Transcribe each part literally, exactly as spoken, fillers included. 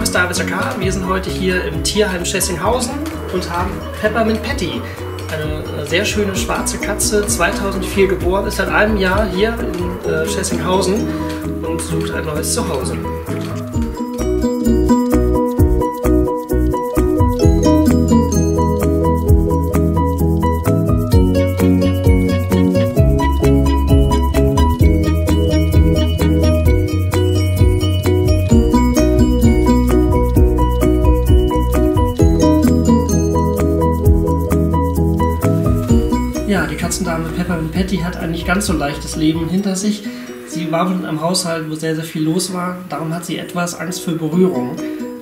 Name ist David Sakar. Wir sind heute hier im Tierheim Schessinghausen und haben Peppermint Patty, eine sehr schöne schwarze Katze, zweitausendvier geboren, ist seit einem Jahr hier in äh, Schessinghausen und sucht ein neues Zuhause. Ja, die Katzendame Peppermint Patty hat ein nicht ganz so leichtes Leben hinter sich. Sie war in einem Haushalt, wo sehr, sehr viel los war. Darum hat sie etwas Angst für Berührung.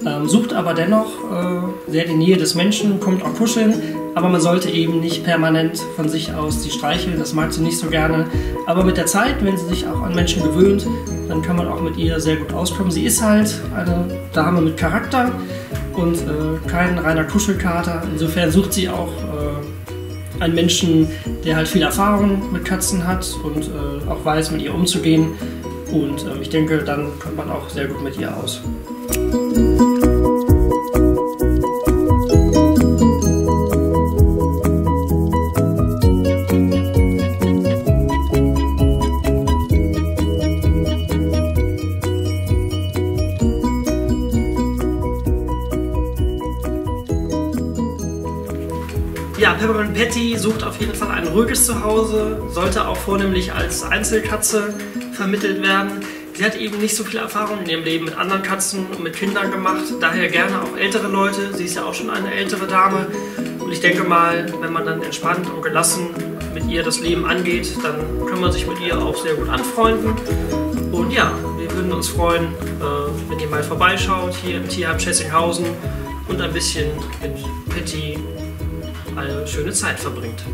Ähm, sucht aber dennoch äh, sehr die Nähe des Menschen, kommt auch kuscheln. Aber man sollte eben nicht permanent von sich aus sie streicheln. Das mag sie nicht so gerne. Aber mit der Zeit, wenn sie sich auch an Menschen gewöhnt, dann kann man auch mit ihr sehr gut auskommen. Sie ist halt eine Dame mit Charakter und äh, kein reiner Kuschelkater. Insofern sucht sie auch Äh, Ein Menschen, der halt viel Erfahrung mit Katzen hat und äh, auch weiß, mit ihr umzugehen. Und äh, ich denke, dann kommt man auch sehr gut mit ihr aus. Ja, Peppermint Patty sucht auf jeden Fall ein ruhiges Zuhause, sollte auch vornehmlich als Einzelkatze vermittelt werden. Sie hat eben nicht so viel Erfahrung in ihrem Leben mit anderen Katzen und mit Kindern gemacht, daher gerne auch ältere Leute. Sie ist ja auch schon eine ältere Dame und ich denke mal, wenn man dann entspannt und gelassen mit ihr das Leben angeht, dann kann man sich mit ihr auch sehr gut anfreunden. Und ja, wir würden uns freuen, wenn ihr mal vorbeischaut hier im Tierheim Schessinghausen und ein bisschen mit Patty eine schöne Zeit verbringt.